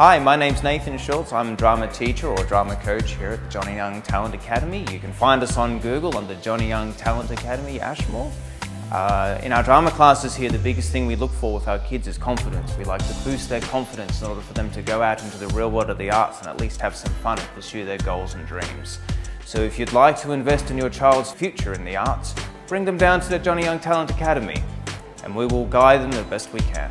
Hi, my name's Nathan Schultz. I'm a drama teacher or drama coach here at the Johnny Young Talent Academy. You can find us on Google under Johnny Young Talent Academy, Ashmore. In our drama classes here, the biggest thing we look for with our kids is confidence. We like to boost their confidence in order for them to go out into the real world of the arts and at least have some fun and pursue their goals and dreams. So if you'd like to invest in your child's future in the arts, bring them down to the Johnny Young Talent Academy and we will guide them the best we can.